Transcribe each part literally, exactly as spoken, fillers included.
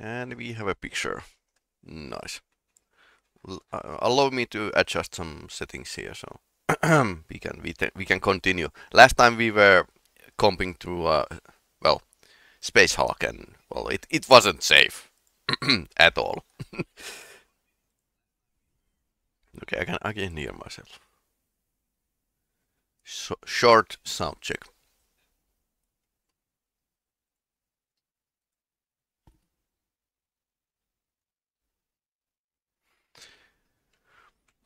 And we have a picture. Nice. L uh, allow me to adjust some settings here, so we can we, we can continue. Last time we were comping to uh, well, Space Hulk, and well, it it wasn't safe at all. Okay, I can I can hear myself. So, short sound check.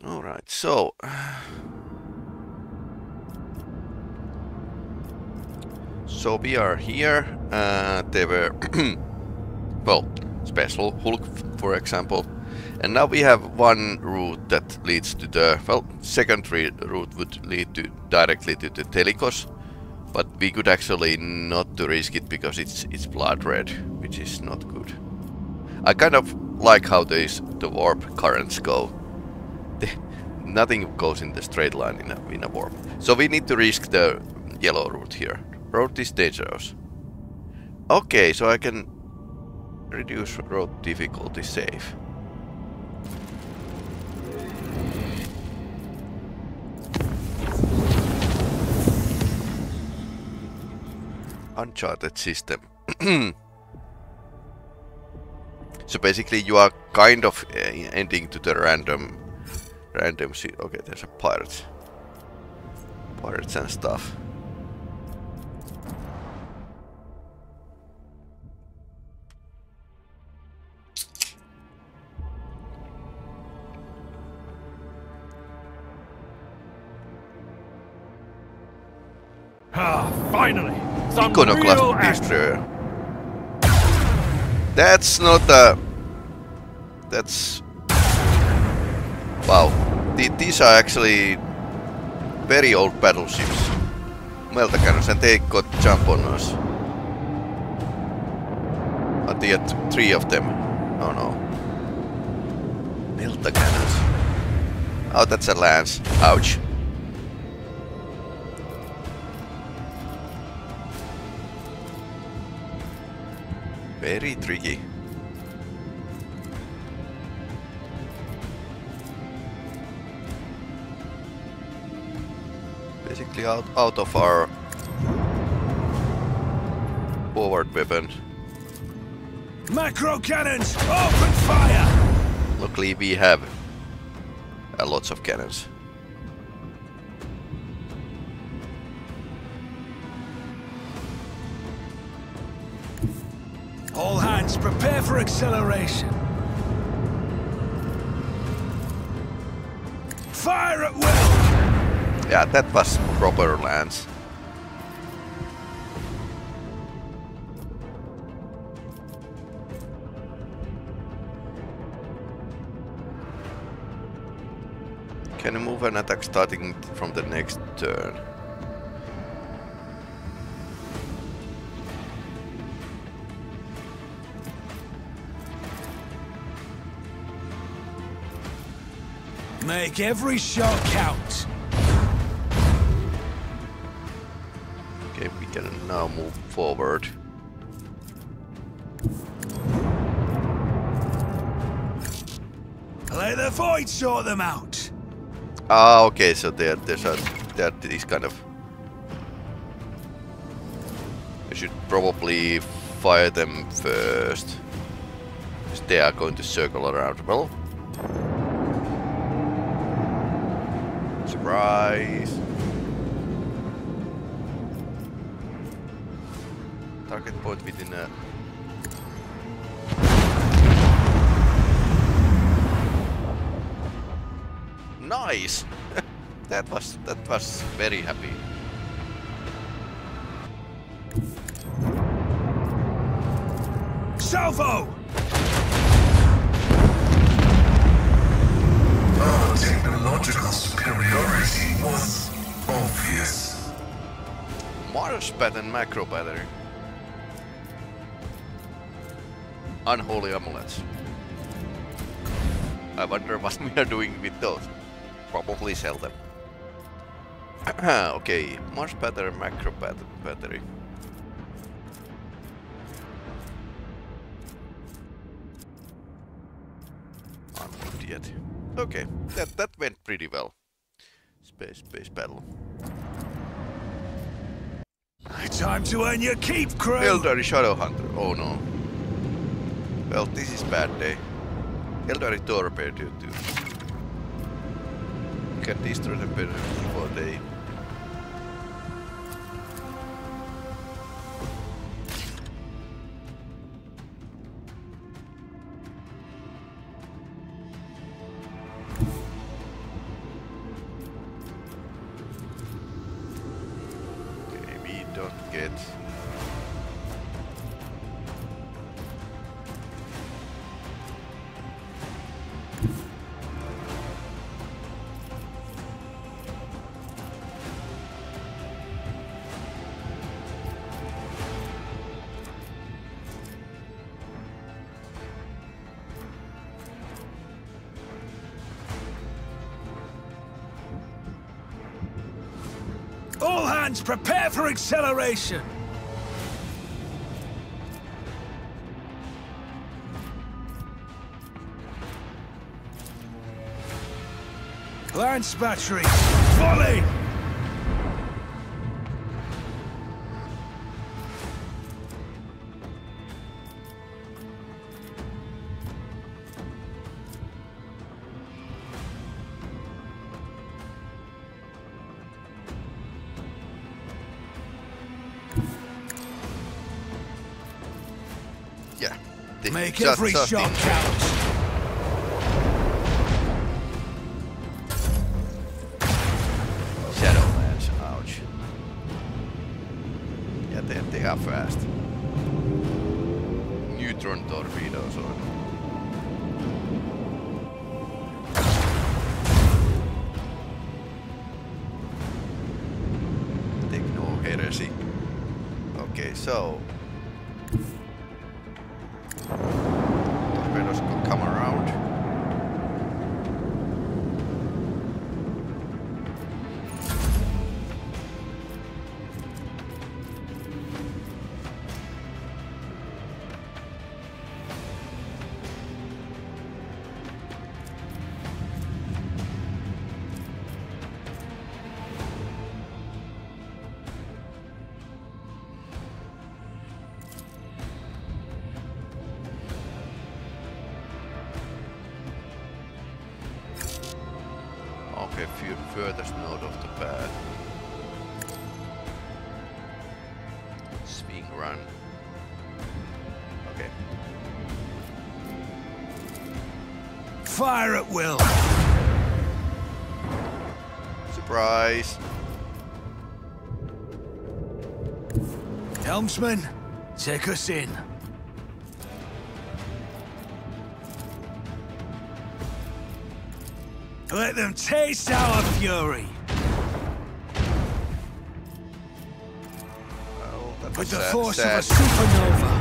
All right, so so we are here. Uh, they were well, Space Hulk, for example, and now we have one route that leads to the well. Secondary route would lead to directly to the Telikos, but we could actually not to risk it because it's it's blood red, which is not good. I kind of like how these the warp currents go. Nothing goes in the straight line in a, in a warp. So we need to risk the yellow route here. Road is dangerous. Okay, so I can reduce road difficulty save. Uncharted system. So basically you are kind of ending to the random Random shit. Okay, there's a pirate. Pirates and stuff. Ah, finally! Some Iconoclast Destroyer. That's not a... That's... Wow, Th these are actually very old battleships, Meltacannons, and they got jump on us. But they had three of them. Oh no. Meltacannons. Oh, that's a lance. Ouch. Very tricky. Basically out, out of our forward weapon. Macro cannons! Open fire! Luckily we have uh, lots of cannons. All hands, prepare for acceleration. Fire at will! Yeah, that was proper lance. Can you move an attack starting from the next turn? Make every shot count. Okay, we can now move forward. Let the void sort them out. Ah, okay, so there, there's a, there, these kind of. I should probably fire them first, because they are going to circle around. Well, surprise. Target point within a... Nice! that was... that was very happy. Salvo! Our technological superiority was obvious. Mars pattern macro battery. Unholy amulets. I wonder what we are doing with those. Probably sell them. Okay, Mars pattern macro battery. unmoved yet. Okay, that, that went pretty well. Space, space battle. Time to earn your keep, crew! Eldari Shadowhunter, oh no. Well, this is bad day. Eldari torpedo too. You can destroy them better before they... Prepare for acceleration! Lance battery, volley! Make just every just shot count. Shadow Lance, ouch. Yeah, they, they are fast. Neutron torpedoes on. Take no heresy. Okay, so. Fire at will. Surprise. Helmsman, take us in. Let them taste our fury. Well, that with the sad, force sad. of a supernova.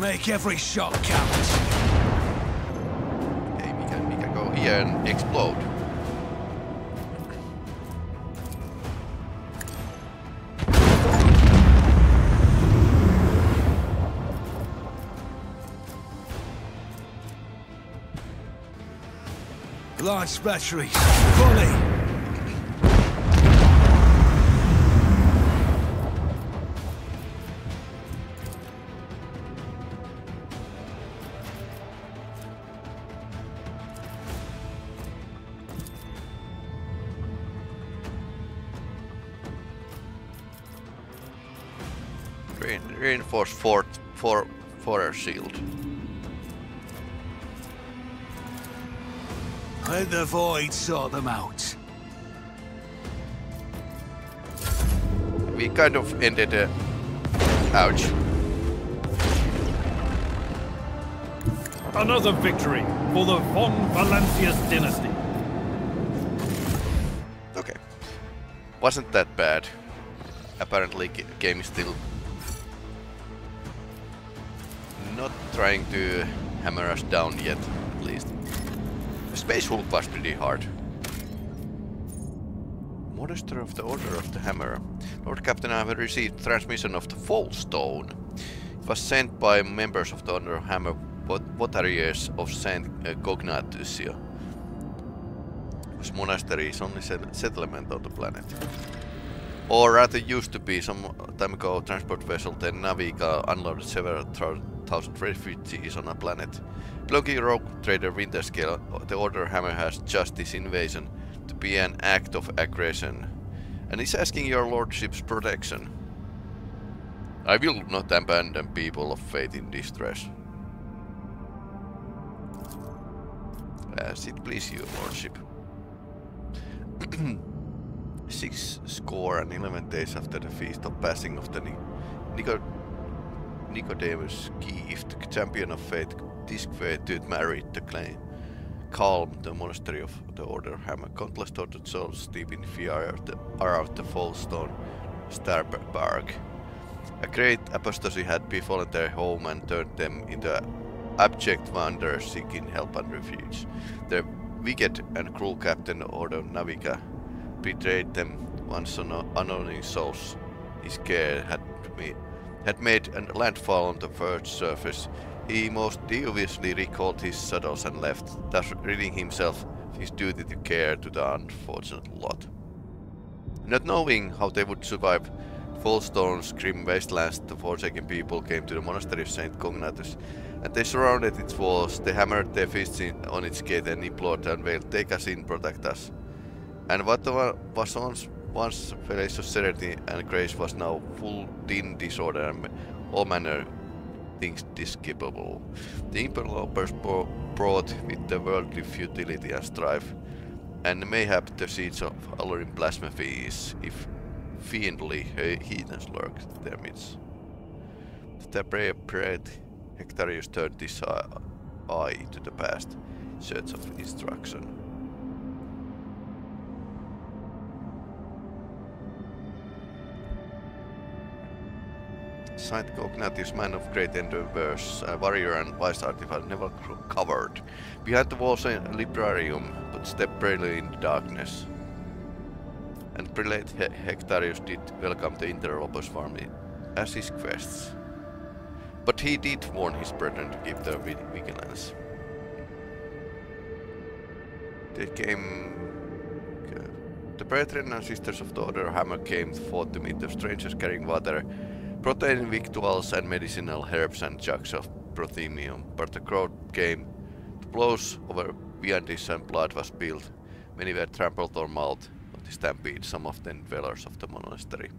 Make every shot count. Okay, we can, we can go here and explode. Large batteries, volley. Reinforce fort for for a shield. Let the void sort them out. We kind of ended a ouch. Another victory for the von Valancius dynasty. Okay. Wasn't that bad. Apparently game is still not trying to hammer us down yet, at least. The Space Hulk was pretty hard. Forester of the Order of the Hammer. Lord Captain, I have received transmission of the Fallstone. It was sent by members of the Order of Hammer Votaries of Saint Gognatusia. This monastery is only settlement on the planet. Or rather used to be. Some time ago, transport vessel the Navica unloaded several thousand refugees on a planet. Blogging rogue trader Winterscale, the Order Hammer has judged this invasion to be an act of aggression, and is asking your lordship's protection. I will not abandon people of faith in distress. As it please you, lordship. Six score and eleven days after the feast of passing of the Nico Nicodemus gift, the champion of faith, disquietude married the claim. Calm, the monastery of the Order Hammer, countless tortured souls deep in fear are out the Fallstone Starbark. A great apostasy had befallen their home and turned them into abject wanderers seeking help and refuge. Their wicked and cruel captain, Order Navica, betrayed them once on unknown souls. His care had, had made a landfall on the first surface. He most dubiously recalled his saddles and left, thus ridding himself of his duty to care to the unfortunate lot. Not knowing how they would survive Fallstone's grim wastelands, the forsaken people came to the monastery of Saint Cognatus, and they surrounded its walls. They hammered their fists in, on its gate and implored and wailed, "Take us in, protect us." And what was once place of serenity and grace was now full din, disorder, and all manner things despicable. The interlopers brought with the worldly futility and strife, and mayhap the seeds of alluring blasphemies, if fiendly heathens lurked in their midst. The bread Hectarius turned his eye to the past, in search of instruction. Saint Cognatus, man of great endeavors, a warrior and wise artifact, never covered. Behind the walls a librarium, but stepped bravely in the darkness. And Prelate He Hectarius did welcome the interlopers warmly as his quests. But he did warn his brethren to keep their vigilance. They came... The brethren and sisters of the Order Hammer came forth to meet the strangers carrying water, protein victuals and medicinal herbs and jugs of prothemium, but the crowd came. The blows over viandies and blood was spilled. Many were trampled or mauled of the stampede, some of the dwellers of the monastery.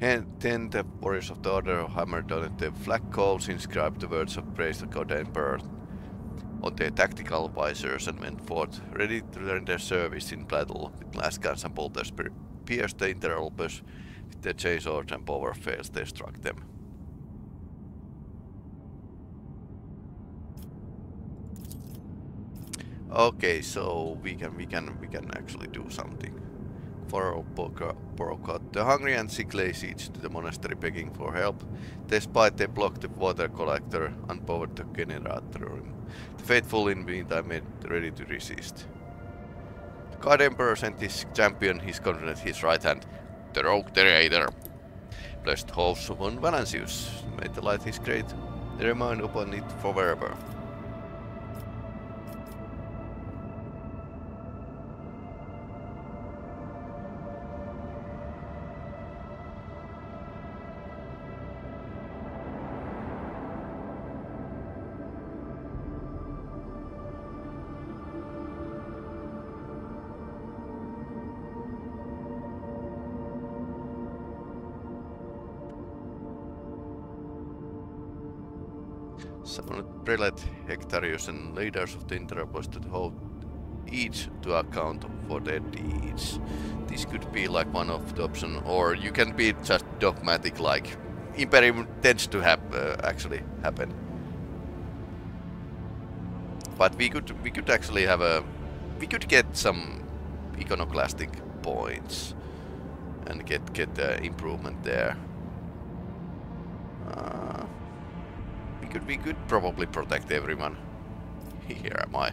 And then the warriors of the Order of Hammer donned the flag coals, inscribed the words of praise to God Emperor on their tactical visors, and went forth, ready to return their service in battle with glass guns and bolters, pierced the interlopers. Their chainsaws and power fails, they struck them. Okay, so we can we can we can actually do something. For Borokot, the hungry and sick lay siege to the monastery, begging for help. Despite they blocked the water collector and powered the generatorium, the faithful in the meantime made ready to resist. The God Emperor sent his champion, his confidant, his right hand. The rogue traitor, blessed hopes upon Valancius, made the light his great, remain upon it forever. Prelate Hectarius and leaders of the interlopers to hold each to account for their deeds. This could be like one of the options, or you can be just dogmatic, like Imperium tends to have uh, actually happen. But we could we could actually have a we could get some iconoclastic points and get get the improvement there. Uh, We could probably protect everyone. Here am I.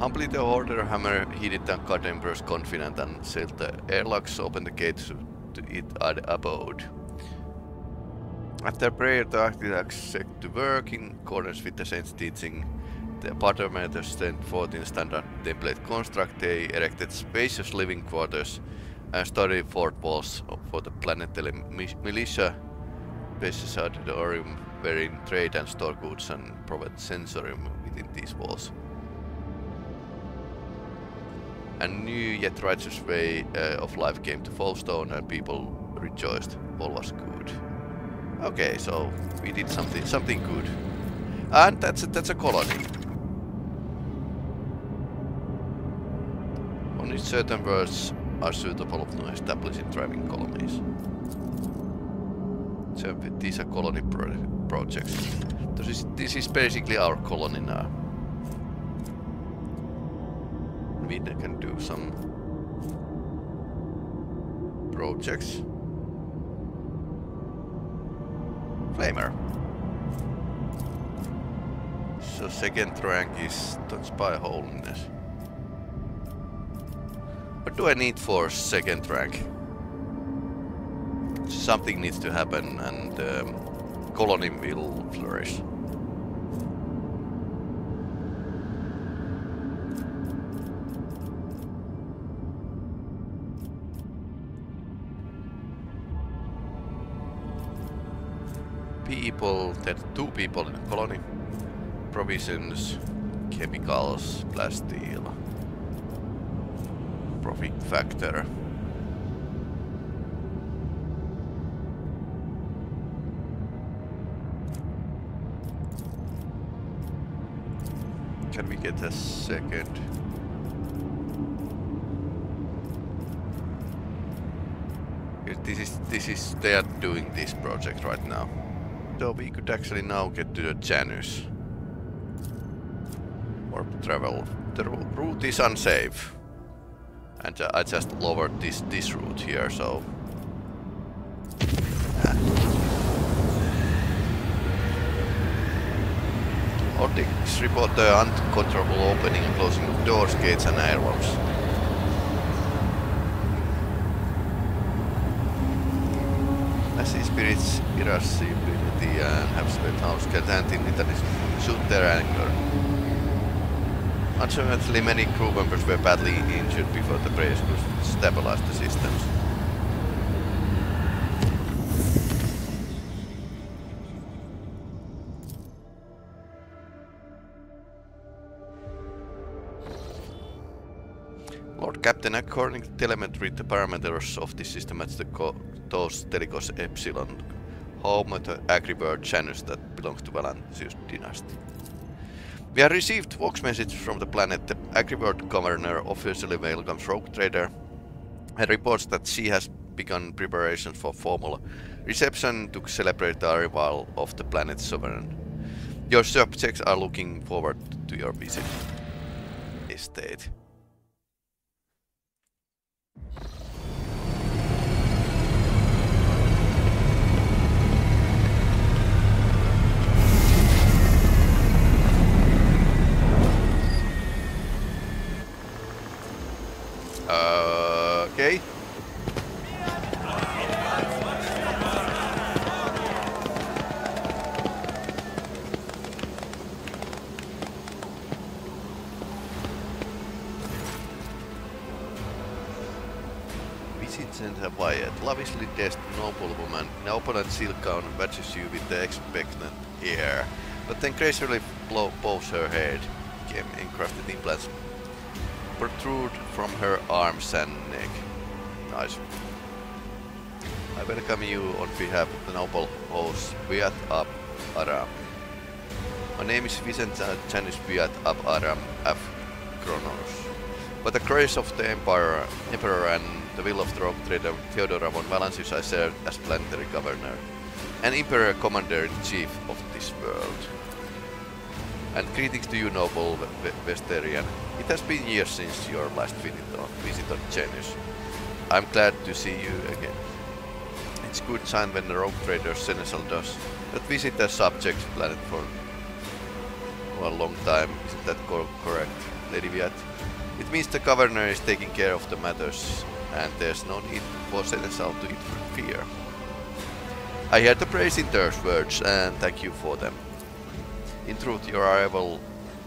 Humbly the Order Hammer heeded the god emperor's confidant and sealed the airlocks, opened the gates to its abode. After prayer, the architects set to work in accordance with the saint's teaching. The apartments stand forth in standard template construct. They erected spacious living quarters and sturdy fort walls for the planetary militia. Spaces out of the Orium, wherein trade and store goods and provide sensorium within these walls. A new yet righteous way uh, of life came to Fallstone, and people rejoiced. All was good. Okay, so we did something, something good, and that's a, that's a colony. Only certain words are suitable to establish in thriving colonies. So these are colony pro projects. This is, this is basically our colony now. We can do some projects. Flamer. So second rank is don't spy holiness. What do I need for second rank? Something needs to happen and um, colony will flourish. People, there are two people in the colony. Provisions, chemicals, plasteel, profit factor. Can we get a second? This is this is they are doing this project right now. So we could actually now get to the Janus. Or travel. The route is unsafe. And I just lowered this this route here, so... Optics report the uncontrollable opening and closing of doors, gates and airlocks. As these spirits irascible and have spent hours chanting litanies, shoot their anger. Unfortunately, many crew members were badly injured before the prayers could stabilize the systems. Lord Captain, according to telemetry, the parameters of this system match the those Telikos Epsilon, home of the Agribird Janus that belongs to Valentius Dynasty. We have received vox message from the planet. The Agribird governor officially welcomes Rogue Trader and reports that she has begun preparations for formal reception to celebrate the arrival of the planet's sovereign. Your subjects are looking forward to your visit. Estate. Uh, okay. Vicent and Wyatt, lavishly dressed noble woman, now opulent silk gown matches you with the expectant air, but then gracefully bows her head. Game encrusted implants protrude from her arms and neck. Nice. I welcome you on behalf of the noble host Beat Ab Aram. My name is Vicent Janis Beat Ab Aram of Cronos. By the grace of the Empire, Emperor and the will of the Rogue Trader Theodora von Valancius, I served as planetary governor and Imperial Commander-in-Chief of this world. And greetings to you, noble Vesterian. It has been years since your last visit on Janus. I'm glad to see you again. It's a good sign when the Rogue Trader Seneschal does not visit their subject planet for for a long time. Isn't that co correct, Lady Wyatt? It means the governor is taking care of the matters, and there's no need for Senesal to interfere. I heard the praise in those words, and thank you for them. In truth, your arrival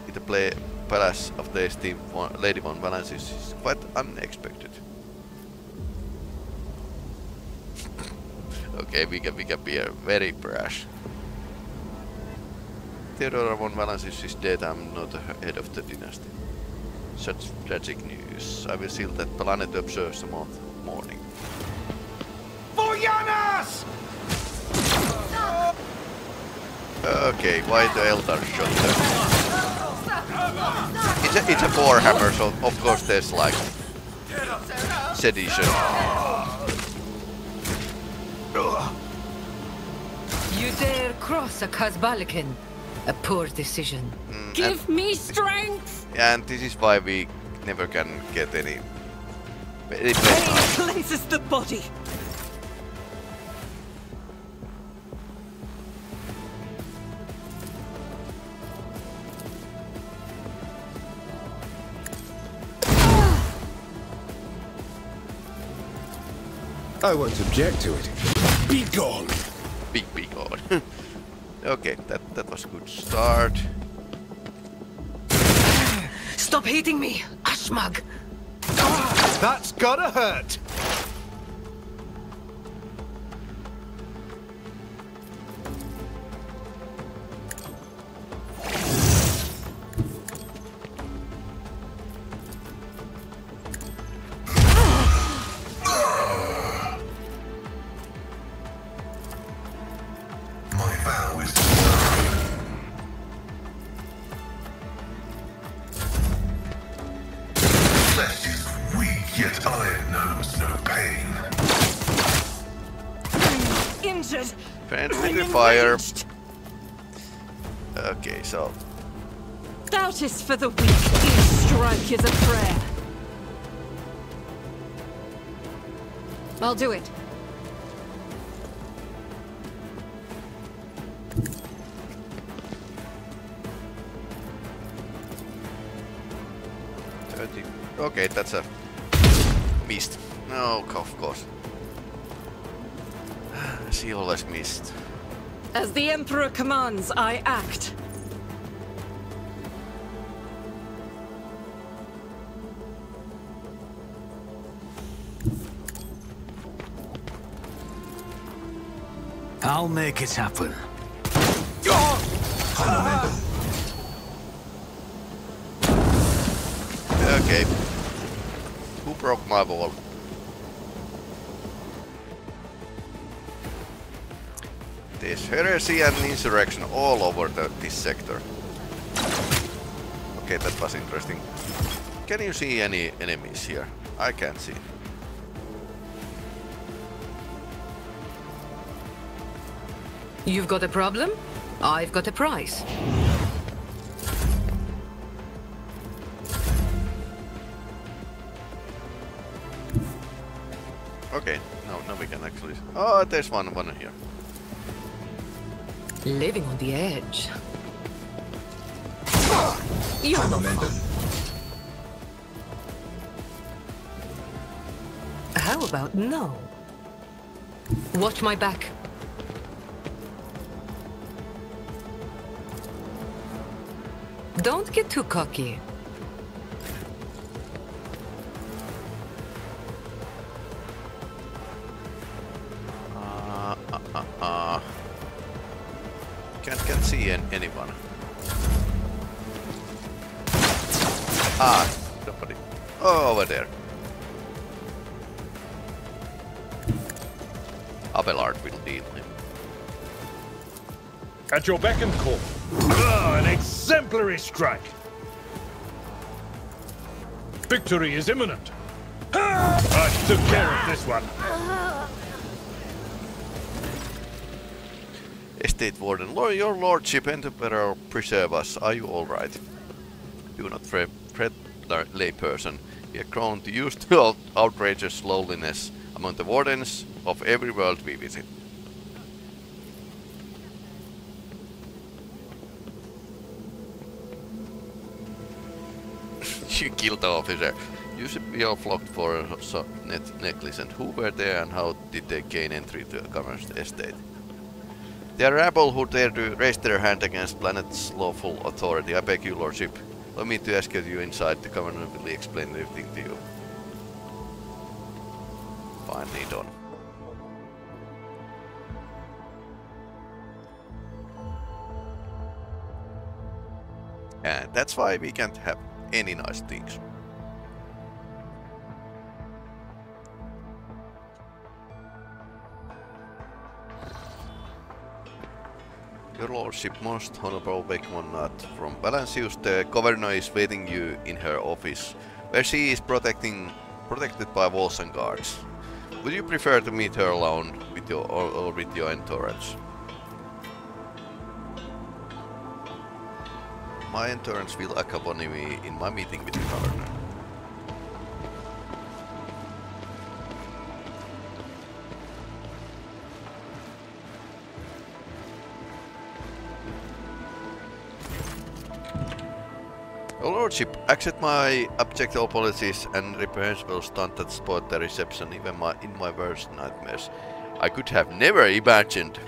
in the play palace of the esteemed Lady von Valancius is quite unexpected. Okay, we can, we can be very brash. Theodora von Valancius is dead. I'm not the head of the dynasty. Such tragic news. I will seal that planet observes the month morning. For Janus! Okay, why the Eldar shot them? It's a, it's a poor hammer, so of course there's like sedition. You dare cross a Kazbalkin? A poor decision. Mm, Give me strength! And this is why we never can get any... It cleanses the body! I won't object to it. Be gone! Big, be gone. Okay, that, that was a good start. Stop hitting me, Ashmag! That's gotta hurt! Fire. Okay, so. Doubt is for the weak. Each strike is a prayer. I'll do it. thirty. Okay, that's a missed. No, of course. She always missed. As the Emperor commands, I act. I'll make it happen. Okay. Who broke my wall? There's heresy and insurrection all over the, this sector. Okay, that was interesting. Can you see any enemies here? I can't see. You've got a problem? I've got a prize. Okay, no, no, we can actually... Oh, there's one, one here. Living on the edge. You have momentum. How about no? Watch my back. Don't get too cocky. Anyone? Ah, somebody. Oh, over there. Abelard will deal him. At your beck and call. Oh, an exemplary strike. Victory is imminent. I took care of this one. Estate Warden, Lord, your lordship and Emperor preserve us. Are you all right? Do not fret, layperson. We are prone to use to outrageous lowliness among the wardens of every world we visit. You killed the officer. You should be all flocked for a so net necklace. And who were there and how did they gain entry to a commerce estate? They are rabble who dare to raise their hand against planet's lawful authority. I beg you, lordship. Let me to ask you inside to come and really explain everything to you. Finally done. And that's why we can't have any nice things. Your lordship, most honorable Beckmanat from Valancius, the governor is waiting you in her office, where she is protecting, protected by walls and guards. Would you prefer to meet her alone with your, or, or with your entourage? My entourage will accompany me in my meeting with the governor. Your lordship, accept my abject apologies and reprehensible stunt that spoiled the reception even my, in my worst nightmares. I could have never imagined.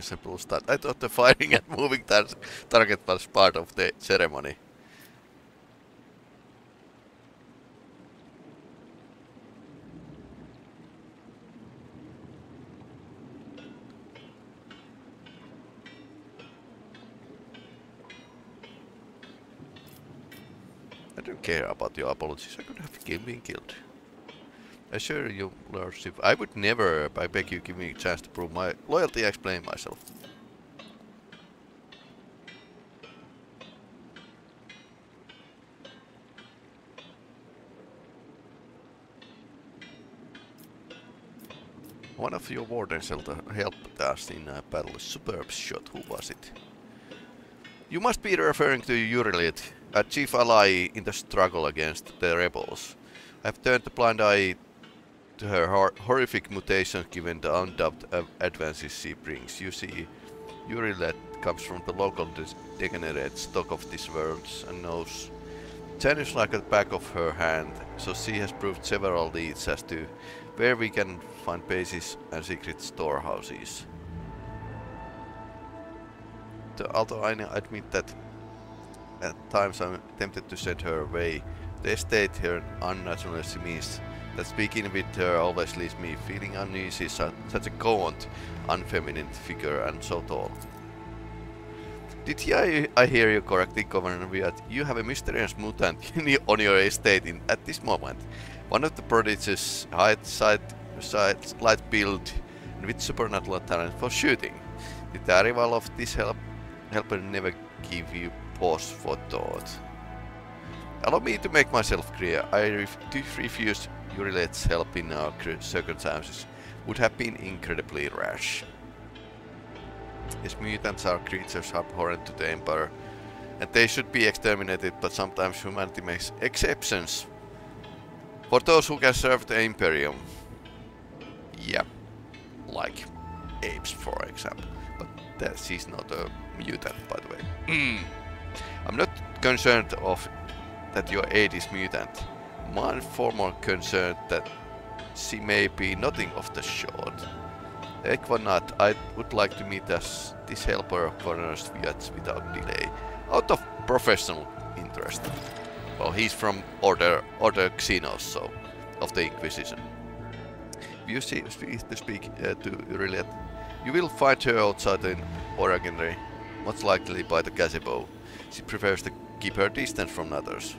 Simple start. I thought the firing and moving tar target was part of the ceremony. I don't care about your apologies. I could have been killed. I assure you, lordship, I would never. I beg you, give me a chance to prove my loyalty. I explain myself. One of your wardens helped us in a battle. Superb shot. Who was it? You must be referring to Yrliet, a chief ally in the struggle against the rebels. I've turned a blind eye to her hor horrific mutations given the undoubted advances she brings. You see, Yrliet comes from the local degenerate stock of this world and knows Janus like a back of her hand, so she has proved several leads as to where we can find bases and secret storehouses. Although I admit that at times I'm tempted to send her away, the estate here unnaturally means that speaking with her always leaves me feeling uneasy, such, such a gaunt, unfeminine figure and so tall. Did he, I, I hear you correctly, Governor Wyatt? You have a mysterious mutant on your estate in, at this moment. One of the prodigies, height, side, side, slight build, and with supernatural talent for shooting. Did the arrival of this help, helper never give you pause for thought? Allow me to make myself clear. I ref to refuse Yrliet's help in our circumstances would have been incredibly rash. These mutants are creatures abhorrent to the Empire, and they should be exterminated, but sometimes humanity makes exceptions for those who can serve the Imperium. Yeah, like apes, for example. But that, she's not a mutant, by the way. Mm. I'm not concerned of that your aide is mutant. My former concern that she may be nothing of the sort. Equanat, I would like to meet us this helper of Cronos without delay, out of professional interest. Well, he's from Order Order Xenos, so of the Inquisition. If you see to speak uh, to Yrliet, you will find her outside in Oragonry, most likely by the gazebo. She prefers the keep her distance from others.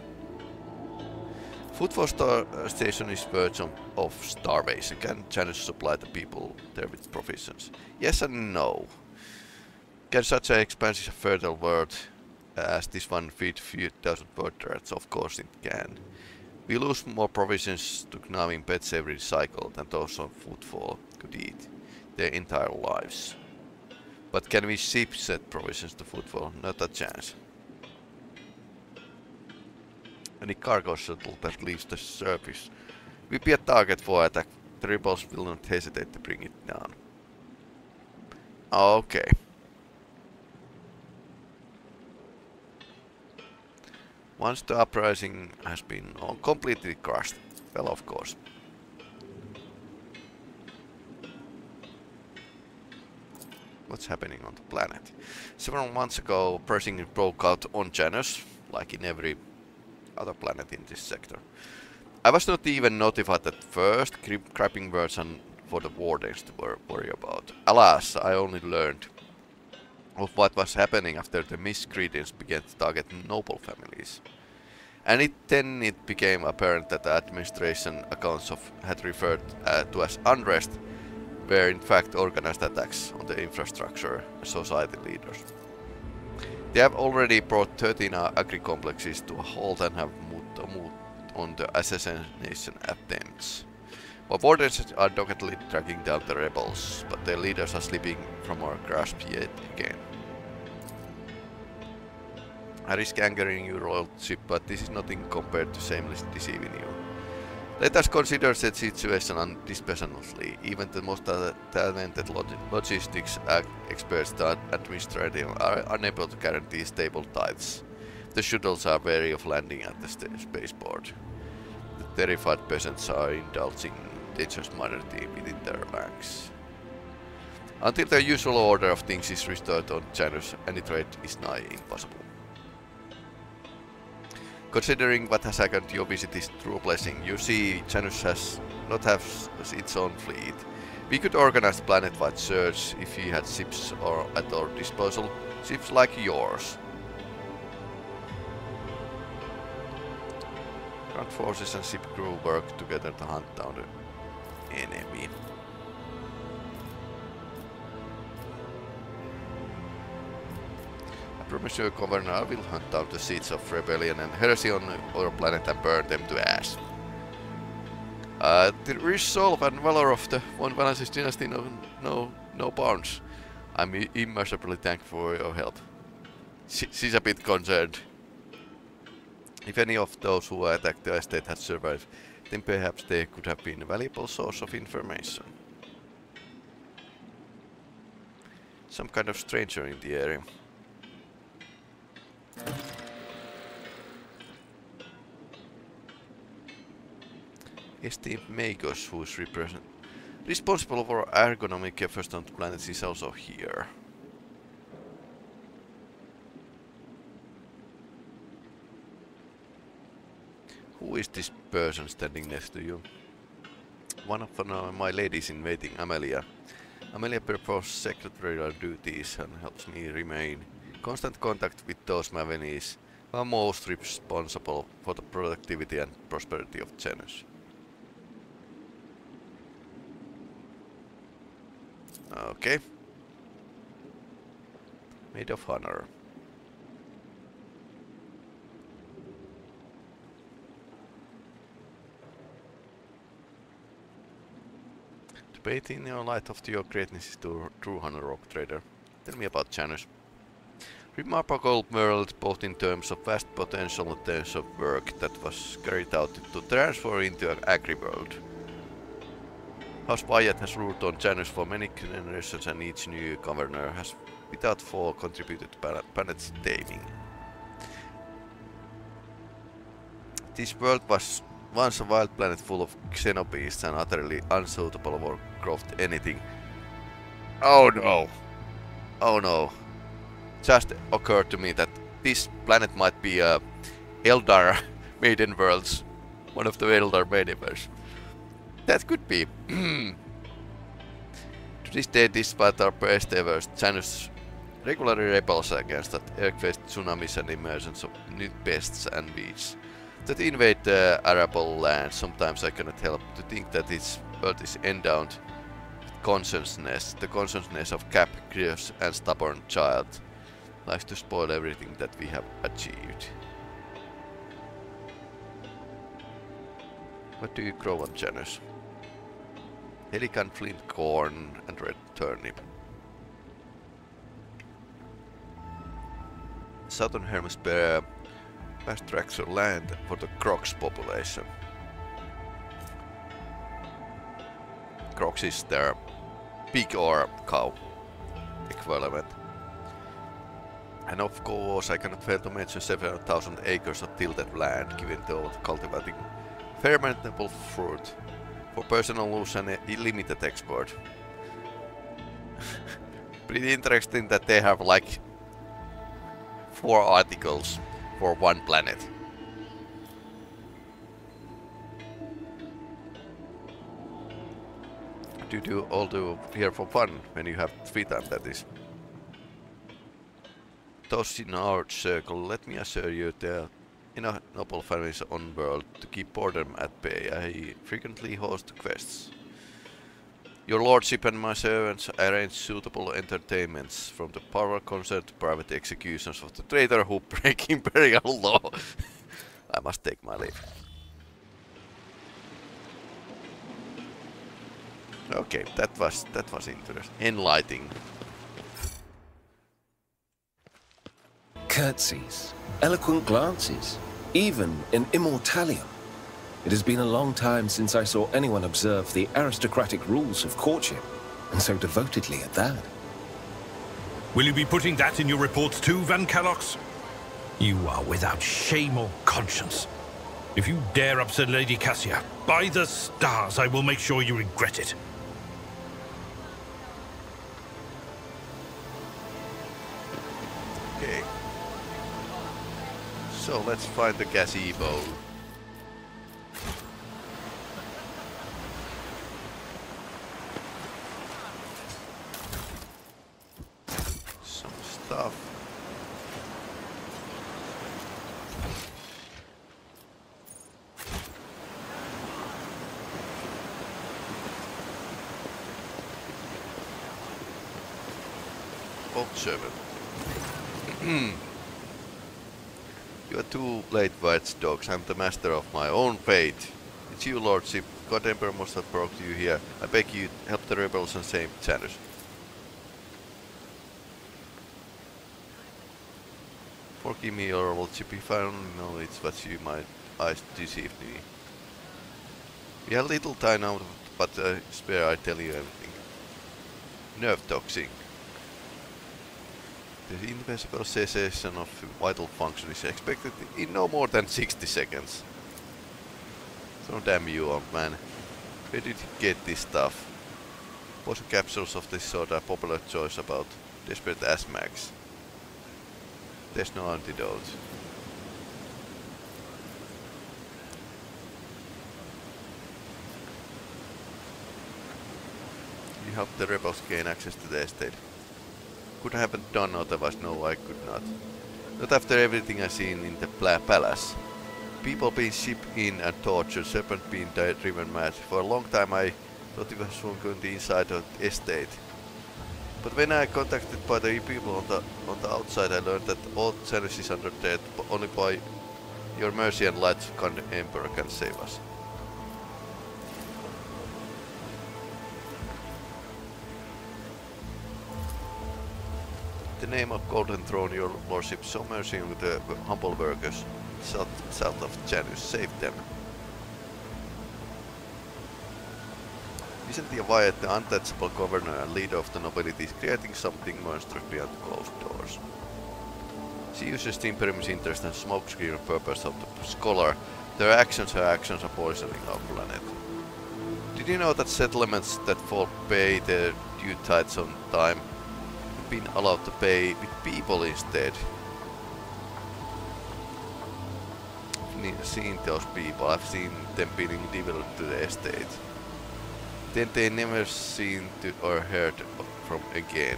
Footfall uh, Station is verge of starvation. Can Janus supply the people there with provisions? Yes and no. Can such an expansive fertile world as this one feed few thousand birds? Of course it can. We lose more provisions to gnawing pets every cycle than those on Footfall could eat their entire lives. But can we shipset provisions to Footfall? Not a chance. Any cargo shuttle that leaves the surface will be a target for attack. The rebels will not hesitate to bring it down. Okay. Once the uprising has been completely crushed, well, of course. What's happening on the planet? Several months ago, Pershing broke out on Janus, like in every other planet in this sector. I was not even notified at first. Crapping words and for the wardens to wor worry about. Alas, I only learned of what was happening after the miscreants began to target noble families. And it, then it became apparent that the administration accounts of had referred uh, to as unrest were in fact organized attacks on the infrastructure and society leaders. They have already brought thirteen agri-complexes to a halt and have moved, moved on the assassination attempts. Our wardens are doggedly tracking down the rebels, but their leaders are slipping from our grasp yet again. I risk angering your royalty, but this is nothing compared to shamelessly deceiving you. Let us consider that situation dispassionately. Even the most talented log logistics experts and administrators are unable to guarantee stable tides. The shuttles are wary of landing at the spaceport. The terrified peasants are indulging dangerous modernity within their ranks. Until the usual order of things is restored on Janus, any trade is nigh impossible. Considering what has happened, your visit is true blessing. You see, Janus has not have its own fleet. We could organize planet-wide search if we had ships or at our disposal, ships like yours. Ground forces and ship crew work together to hunt down the enemy. I promise you, Governor, I will hunt down the seeds of rebellion and heresy on our planet and burn them to ash. Uh, the resolve and valor of the von Valancius dynasty no, no, no bounds. I'm immeasurably thankful for your help. She, she's a bit concerned. If any of those who attacked the estate had survived, then perhaps they could have been a valuable source of information. Some kind of stranger in the area. Esteemed Magos, who is responsible for ergonomic efforts on the planet, is also here. Who is this person standing next to you? One of uh, my ladies in waiting, Amelia. Amelia performs secretarial duties and helps me remain in constant contact with those Mavenis who are most responsible for the productivity and prosperity of Janus. Okay. Maid of Honor. Bait in your light of your greatness is to true honor, rock trader. Tell me about Janus. Remarkable world, both in terms of vast potential and terms of work that was carried out to transfer into an agri-world. House Wyatt has ruled on Janus for many generations, and each new governor has, without fail, contributed to planet's taming. This world was once a wild planet full of xenobeasts and utterly unsuitable for growth anything. Oh no! Oh no! Just occurred to me that this planet might be a uh, Eldar maiden worlds. One of the Eldar maiden worlds. That could be. To this day, despite our best efforts, Janus regularly rebels against that earthquakes, tsunamis and emergence of new pests and weeds that invade the arable land. Sometimes I cannot help to think that its world is endowed with consciousness. The consciousness of cap, grievous and stubborn child likes to spoil everything that we have achieved. What do you grow on Janus? Pelican, flint, corn and red turnip. southern hemisphere mass tracts of land for the Crocs population. Crocs is their pig or cow equivalent. And of course, I cannot fail to mention several thousand acres of tilted land given to cultivating fermentable fruit for personal use and limited export. Pretty interesting that they have like four articles for one planet. You do all do here for fun when you have free time, that is. Those in our circle, let me assure you, there are enough noble families on world to keep boredom at bay. I frequently host quests. Your lordship and my servants arrange suitable entertainments, from the power concert to private executions of the traitor who break imperial law. I must take my leave. Okay, that was that was interesting. Enlightening. Curtsies, eloquent glances, even an immortalium. It has been a long time since I saw anyone observe the aristocratic rules of courtship, and so devotedly at that. Will you be putting that in your reports too, Van Calox? You are without shame or conscience. If you dare upset Lady Cassia, by the stars, I will make sure you regret it. Okay. So let's find the gazebo. Some stuff. You are too late, White's dogs. I'm the master of my own fate. It's you, lordship. God Emperor must have brought you here. I beg you, help the rebels and save Janus. Forgive me, your lordship, if I don't know it's what you might eyes deceived me. We have little time now, but I swear I tell you everything. Nerve toxic. The invisible cessation of vital function is expected in no more than sixty seconds. So damn you, old man. Where did you get this stuff? Poison capsules of this sort are popular choice about desperate Ashmags. There's no antidote. You helped the rebels gain access to the estate. Could have done otherwise, no, I could not. Not after everything I seen in the palace. People being shipped in and tortured, serpent being driven mad. For a long time I thought it was on the inside of the estate. But when I contacted by the people on the, on the outside, I learned that all Xenos is under death, but only by your mercy and light can the Emperor can save us. The name of Golden Throne, your lordship, so mercy with the humble workers south, south of Janus, save them. Vicent Wyatt, the untouchable governor and leader of the nobility, is creating something monstrous behind closed doors. She uses the Imperium's interest and smokescreen purpose of the scholar. Their actions, her actions are poisoning our planet. Did you know that settlements that fall pay their due tithes on time? Been allowed to pay with people instead. I've seen those people, I've seen them being developed to the estate. Then they never seen to or heard from again.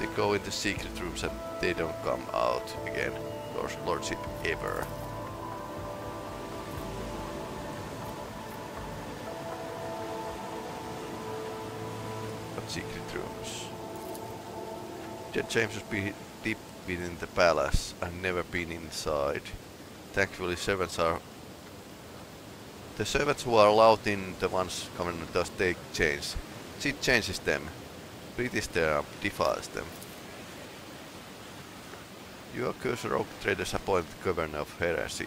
They go into secret rooms and they don't come out again, Lord, lordship ever. But secret rooms. The James has been deep within the palace. I've never been inside. Thankfully, servants are... The servants who are allowed in, the ones coming to us, they change. She changes them. British there defiles them. You accuse rogue traders appoint governor of heresy.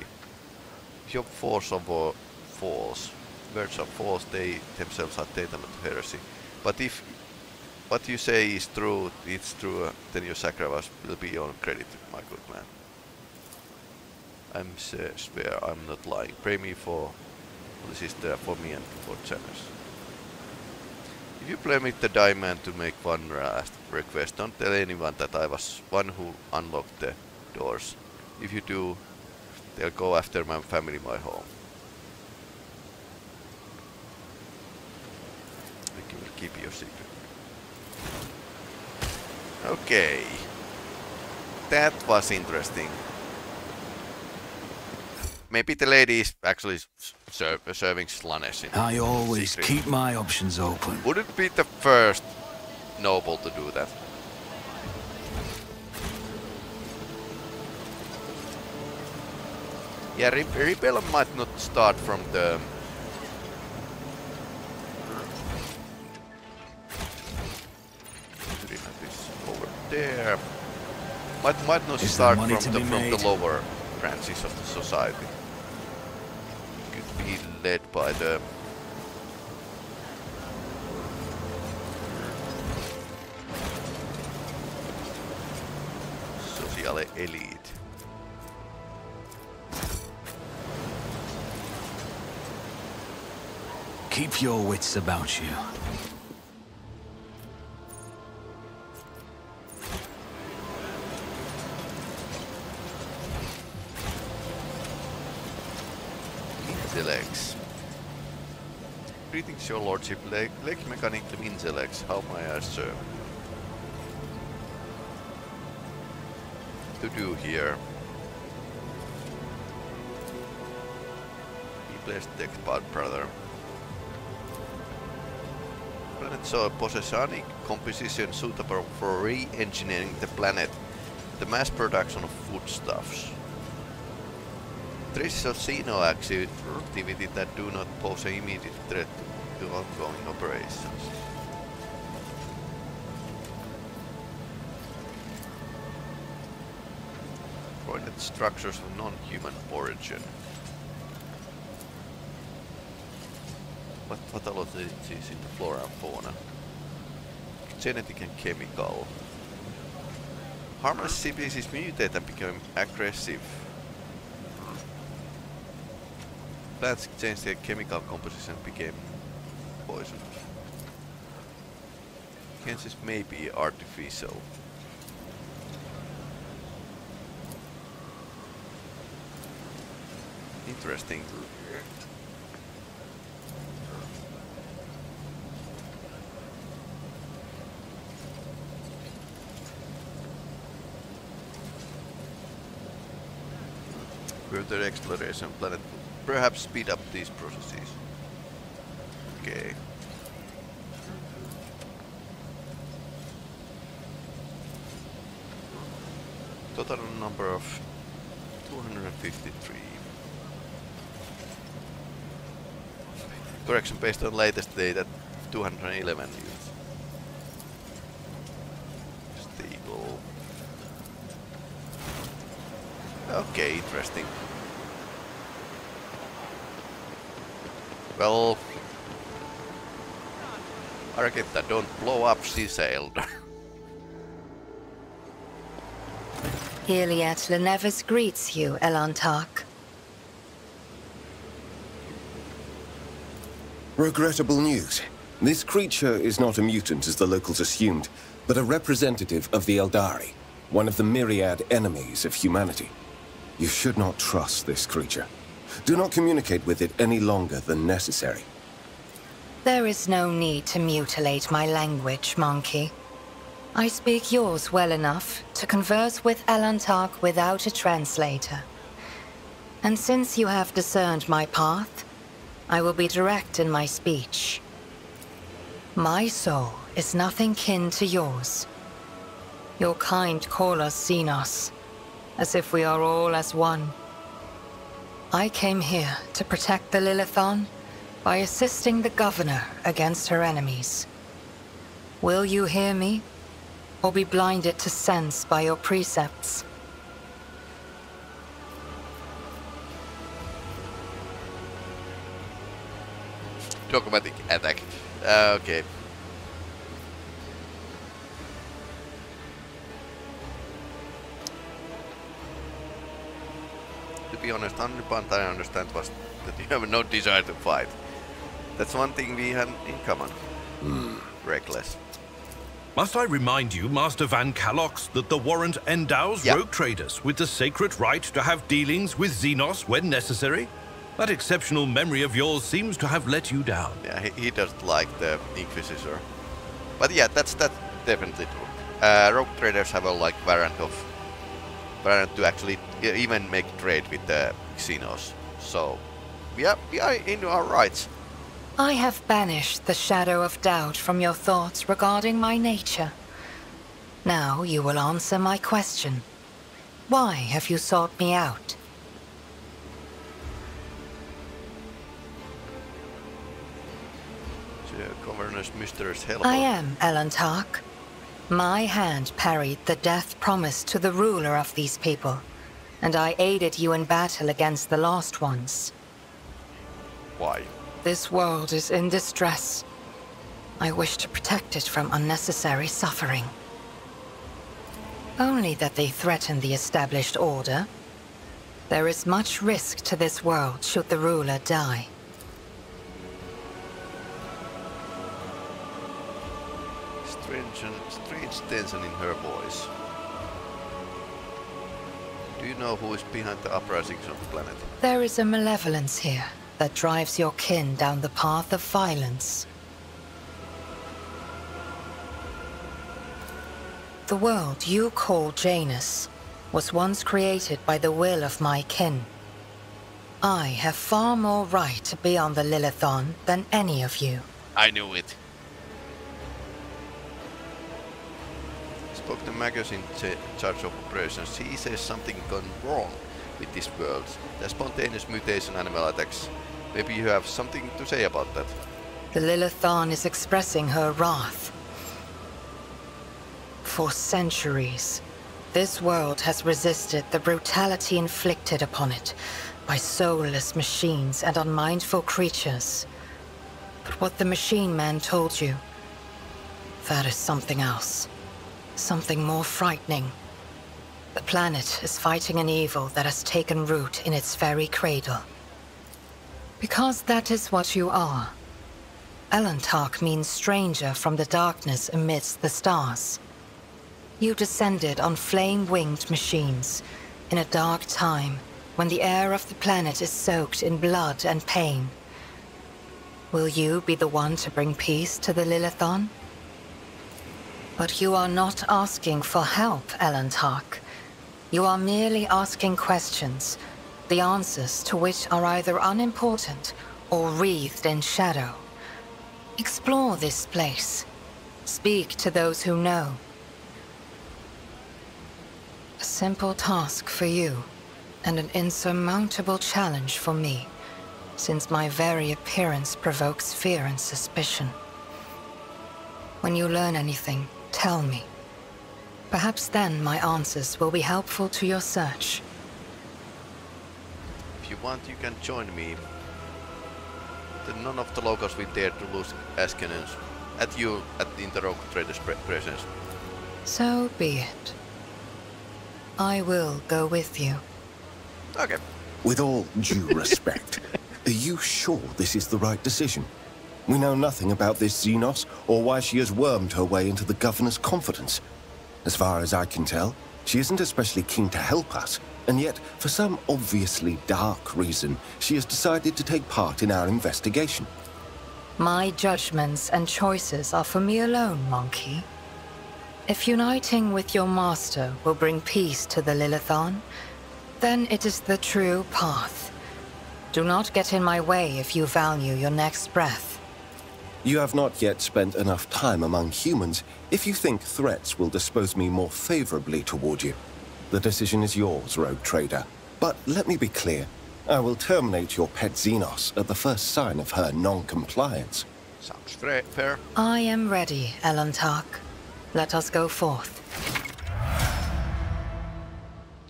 Job force of uh, false. Words are false, they themselves are tantamount to heresy. But if what you say is true, it's true, uh, then your sacrifice will be on credit, my good man. I'm uh, swear I'm not lying. Pray me for this is there for me and for Janus. If you permit the diamond to make one last request, don't tell anyone that I was one who unlocked the doors. If you do, they'll go after my family, my home. We will keep your secret. Okay. That was interesting. Maybe the lady is actually ser serving slanesh in I always secret. Keep my options open. Would it be the first noble to do that? Yeah, Re Rebellion might not start from the... over there. Might, might not is start from the, from the lower branches of the society. Be led by the social elite. Keep your wits about you. Legs. Greetings, your lordship. Leg, leg mechanic Vinzelex. How may I serve? To do here. He plays deck part, brother. Planet saw a possessionic composition suitable for re-engineering the planet. The mass production of foodstuffs. Traces of Xeno activity that do not pose an immediate threat to ongoing operations. Pointed structures of non-human origin. What pathologies is in the flora and fauna? Genetic and chemical. Harmless species mutate and become aggressive. Plants changed their chemical composition and became poisonous. Chances may be artificial. Interesting. Further exploration planet. Perhaps speed up these processes. Okay. Total number of two hundred fifty-three. Correction based on latest data two hundred eleven units. Stable. Okay, interesting. Well, Argetta, don't blow up, she sailed. Yrliet Lenevis greets you, Elentarch. Regrettable news. This creature is not a mutant as the locals assumed, but a representative of the Aeldari, one of the myriad enemies of humanity. You should not trust this creature. Do not communicate with it any longer than necessary. There is no need to mutilate my language, Monkey. I speak yours well enough to converse with Elentarch without a translator. And since you have discerned my path, I will be direct in my speech. My soul is nothing kin to yours. Your kind call us Xenos, as if we are all as one. I came here to protect the Lilithon by assisting the governor against her enemies. Will you hear me, or be blinded to sense by your precepts? dogmatic attack. Uh, okay. To be honest, one hundred percent I understand was that you have no desire to fight. That's one thing we had in common. Hmm. Reckless. Must I remind you, Master Van Calox, that the warrant endows yep. rogue traders with the sacred right to have dealings with Xenos when necessary? That exceptional memory of yours seems to have let you down. Yeah, he, he doesn't like the Inquisitor. But yeah, that's that's definitely true. Uh, rogue traders have a like variant of variant to actually even make trade with the Xenos. So we are we are in our rights. I have banished the shadow of doubt from your thoughts regarding my nature. Now you will answer my question. Why have you sought me out? I am Elentarch. My hand parried the death promised to the ruler of these people, and I aided you in battle against the Lost Ones. Why? This world is in distress. I wish to protect it from unnecessary suffering. Only that they threaten the established order. There is much risk to this world should the ruler die. Strange, strange tension in her voice. Do you know who is behind the uprisings of the planet? There is a malevolence here that drives your kin down the path of violence. The world you call Janus was once created by the will of my kin. I have far more right to be on the Lilithon than any of you. I knew it. Spoke to Magus in charge of operations. He says something gone wrong with this world. The spontaneous mutation animal attacks. Maybe you have something to say about that. The Lilithon is expressing her wrath. For centuries, this world has resisted the brutality inflicted upon it by soulless machines and unmindful creatures. But what the machine man told you, that is something else. Something more frightening. The planet is fighting an evil that has taken root in its very cradle. Because that is what you are. Elentarch means stranger from the darkness amidst the stars. You descended on flame-winged machines, in a dark time, when the air of the planet is soaked in blood and pain. Will you be the one to bring peace to the Lilithon? But you are not asking for help, Elentarch. You are merely asking questions, the answers to which are either unimportant or wreathed in shadow. Explore this place. Speak to those who know. A simple task for you, and an insurmountable challenge for me, since my very appearance provokes fear and suspicion. When you learn anything, tell me. Perhaps then my answers will be helpful to your search. If you want, you can join me. The none of the locals will dare to lose Askenans at you at the Interrogue Trader's presence. So be it. I will go with you. Okay. With all due respect, are you sure this is the right decision? We know nothing about this Xenos, or why she has wormed her way into the Governor's confidence. As far as I can tell, she isn't especially keen to help us, and yet, for some obviously dark reason, she has decided to take part in our investigation. My judgments and choices are for me alone, Monkey. If uniting with your master will bring peace to the Lilithon, then it is the true path. Do not get in my way if you value your next breath. You have not yet spent enough time among humans if you think threats will dispose me more favorably toward you. The decision is yours, rogue trader. But let me be clear. I will terminate your pet Xenos at the first sign of her non-compliance. Sounds fair. I am ready, Elentarch. Let us go forth.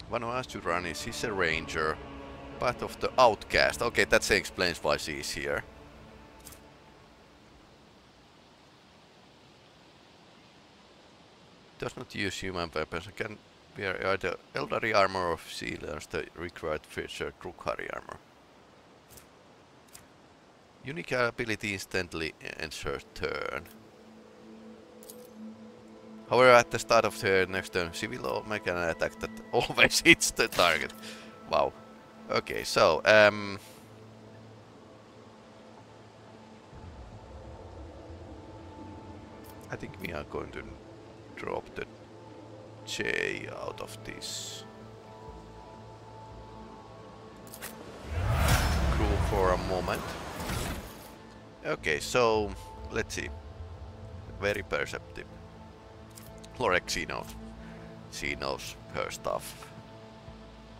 One who has to run is he's a ranger. Part of the outcast. Okay, that explains why she is here. does not use human weapons and can wear either Aeldari armor or sealers, the required feature Drukhari armor. Unique ability instantly ends her turn. However, at the start of her next turn, she will make an attack that always hits the target. Wow. Okay, so, um... I think we are going to drop the J out of this crew for a moment. Okay, so, let's see. Very perceptive. Lorex knows. She knows her stuff.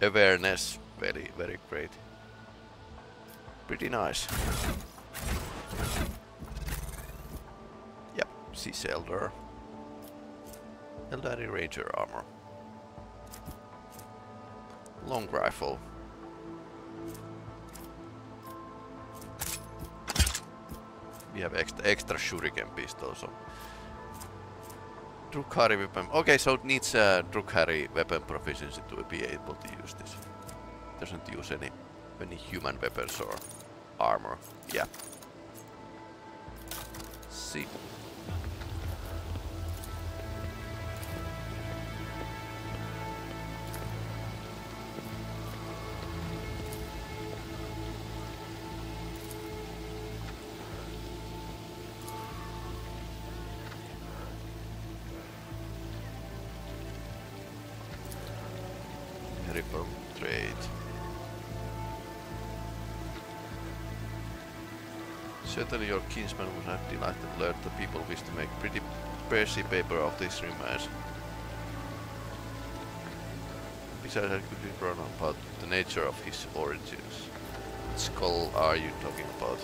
Awareness, very, very great. Pretty nice. Yep, she's Elder. Eldari Ranger armor. Long rifle. We have extra, extra shuriken pistol, so. Drukhari weapon. Okay, so it needs uh, Drukhari weapon proficiency to be able to use this. Doesn't use any any human weapons or armor. Yeah. See. Certainly your kinsman would have delighted to learn that people wish to make pretty pressy paper of this remarks. Besides, I could be wrong about the nature of his origins. What skull are you talking about?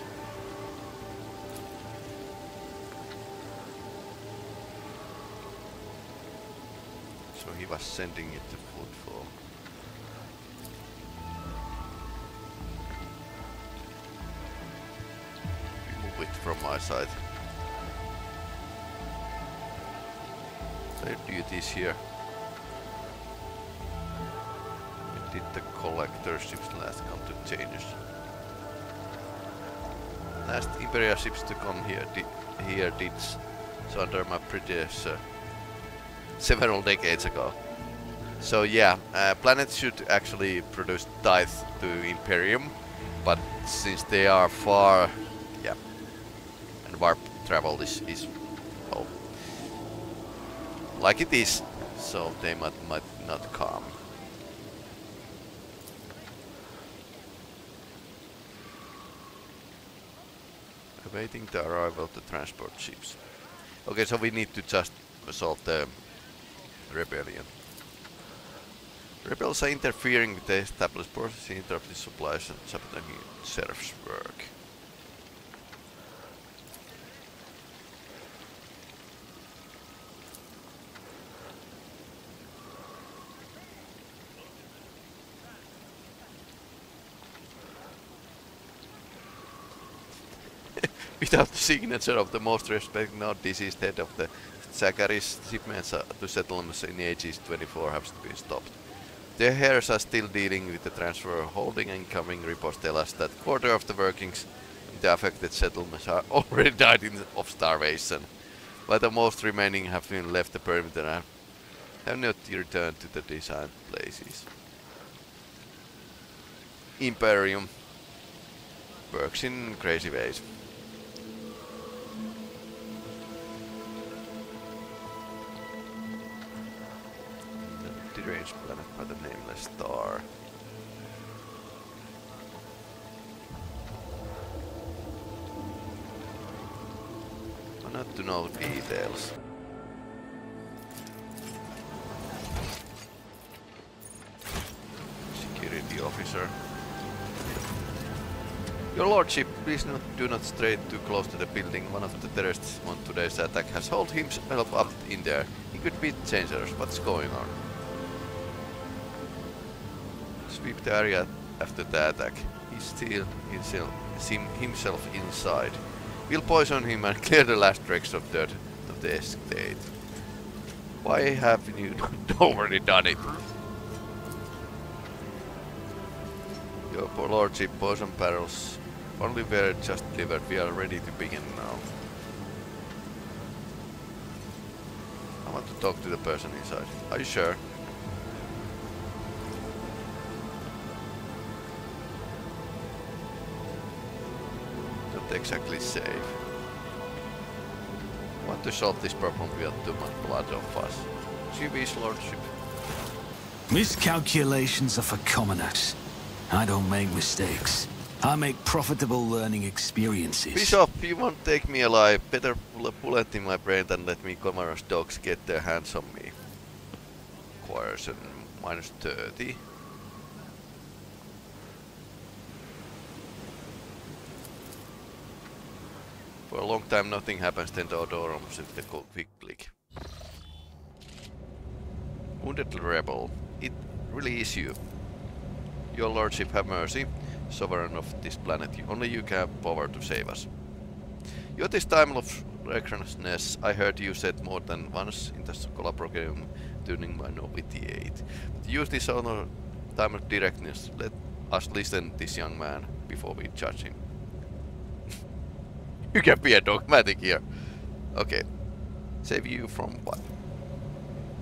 So he was sending it to Footfall. From my side. Their duties here. When did the collector ships last come to Janus? Last Imperial ships to come here did, here did so under my predecessor several decades ago. So yeah, uh, planets should actually produce tithe to Imperium, but since they are far, yeah. Warp travel is, is oh, like it is, so they might, might not come. Awaiting the arrival of the transport ships. Okay, so we need to just solve the rebellion. Rebels are interfering with the established process, interrupting supplies and sabotaging serfs' work. Without the signature of the most respected now deceased head of the Zachary's shipments to settlements in ages twenty-four have to be stopped. Their heirs are still dealing with the transfer of holding, and incoming reports tell us that quarter of the workings in the affected settlements are already died in of starvation, but the most remaining have been left the perimeter and have not returned to the designed places. Imperium works in crazy ways. Strange planet by the nameless star. I'm not to know details. Security officer. Your lordship, please not, do not stray too close to the building. One of the terrorists on today's attack has holed himself up in there. He could be dangerous. What's going on? Sweep the area after the attack. He's still himself inside. We'll poison him and clear the last wrecks of dirt of the estate. Why haven't you already done it? Go for lordship poison barrels. Only were just delivered. We are ready to begin now. I want to talk to the person inside. Are you sure? Not exactly safe. I want to solve this problem without too much blood on us. G B's lordship. Miscalculations are for commoners. I don't make mistakes. I make profitable learning experiences. Bishop, you won't take me alive. Better pull a bullet in my brain than let me Comoros dogs get their hands on me. Coercion minus thirty. For a long time nothing happens, then the Odorum with the quick click. Wounded rebel. It really is you. Your lordship have mercy. Sovereign of this planet, only you can have power to save us. Your this time of recklessness, I heard you said more than once in the Scolaprogram during my novitiate. But use this honor time of directness. Let us listen to this young man before we judge him. You can be a dogmatic here. Okay. Save you from what?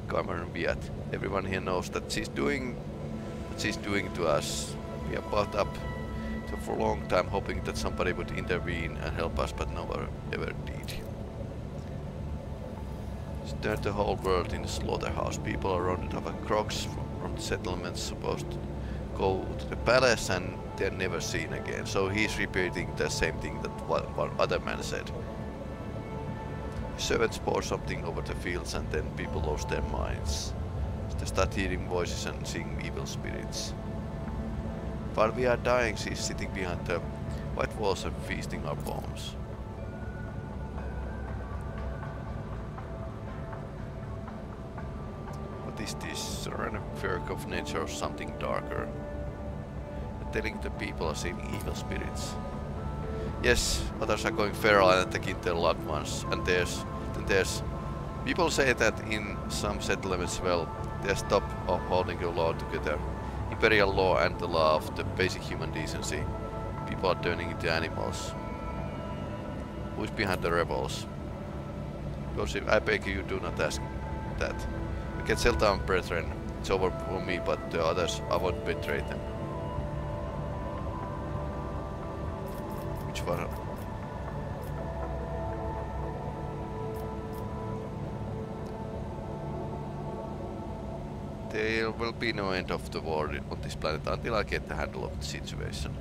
Cameron Viat. Everyone here knows that she's doing what she's doing to us. We are bought up. So for a long time hoping that somebody would intervene and help us, but nobody ever did. It's turned the whole world into slaughterhouse. People are rounded up at crocs from the settlements, supposed to go to the palace, and they're never seen again. So he's repeating the same thing that one, one other man said. Servants pour something over the fields, and then people lost their minds. So they start hearing voices and seeing evil spirits. While we are dying, she is sitting behind the white walls and feasting our bones. What is this? Serenic work of nature or something darker? And telling the people are seeing evil spirits. Yes, others are going feral and attacking their loved ones. And there's, then there's... People say that in some settlements, well, they stop upholding the law together. Imperial law and the law of the basic human decency. People are turning into animals. Who's behind the rebels? Joseph, I beg you, do not ask that. We can sell down brethren. It's over for me, but the others, I won't betray them. Which one? There will be no end of the war on this planet until I get the handle of the situation.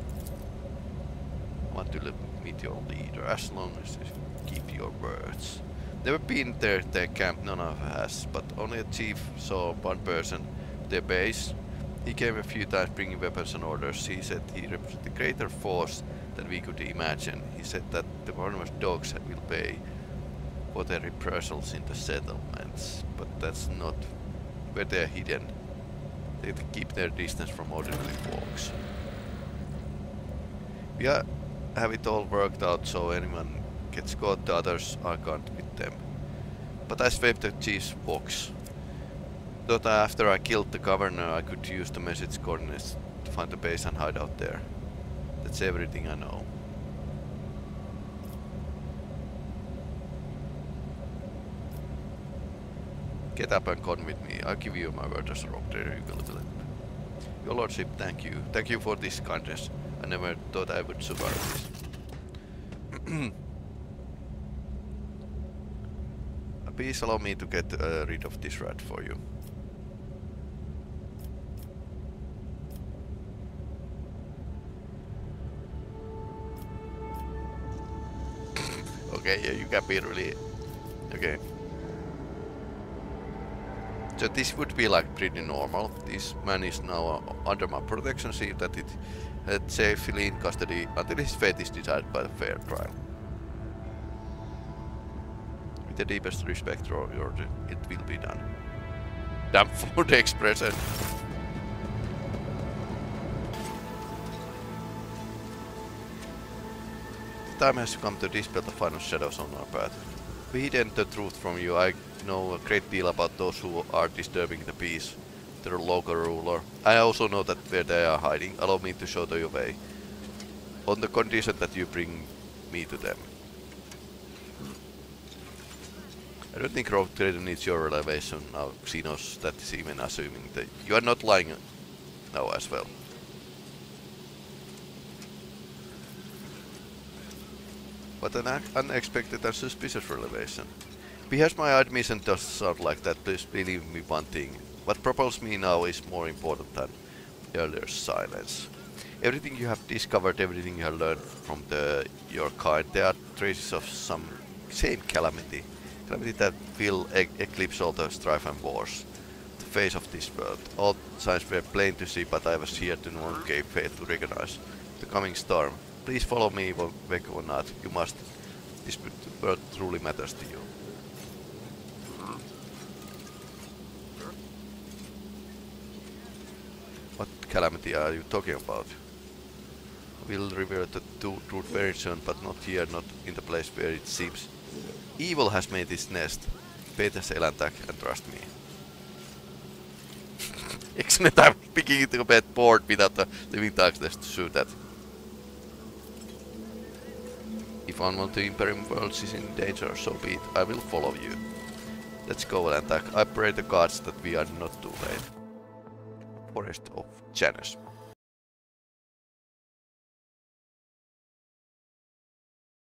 Want to meet your leader as long as you keep your words. Never been there, their camp, none of us, but only a chief saw one person, their base. He came a few times bringing weapons and orders. He said he represented a greater force than we could imagine. He said that the Barnum's dogs will pay for their reprisals in the settlements, but that's not where they are hidden. They keep their distance from ordinary folks. We are, have it all worked out so anyone gets caught, the others are gone with them. But I swept the chief's box. Thought after I killed the governor I could use the message coordinates to find the base and hide out there. That's everything I know. Get up and come with me. I'll give you my word as a rock there. You will believe. Your lordship, thank you. Thank you for this kindness. I never thought I would survive this. Please allow me to get uh, rid of this rat for you. Okay, yeah, you can be really... Okay. So this would be like pretty normal. This man is now uh, under my protection, see that it had safely in custody until his fate is decided by a fair trial. With the deepest respect, or it will be done. Damn for the expression. The time has come to dispel the final shadows on our path. We hidden the truth from you. I know a great deal about those who are disturbing the peace. The local ruler. I also know that where they are hiding. Allow me to show the way. On the condition that you bring me to them. I don't think Rogue Trader needs your revelation now, Xenos, that is even assuming that you are not lying now as well. But an unexpected and suspicious revelation. Perhaps my admission does sound like that, please believe me one thing. What propels me now is more important than earlier silence. Everything you have discovered, everything you have learned from the, your kind, there are traces of some same calamity. Calamity that will e eclipse all the strife and wars. The face of this world. All signs were plain to see, but I was here to one gave faith to recognize. The coming storm. Please follow me, Vec or not. You must. This world truly matters to you. What calamity are you talking about? We'll reveal the truth very soon, but not here, not in the place where it seems. Evil has made its nest. Beat as Elentarch and trust me. Excellent, I'm beginning to get bored without the living darkness to shoot at. If one of the Imperium worlds is in danger, so be it. I will follow you. Let's go, Elentarch. I pray the gods that we are not too late. Forest of Janus.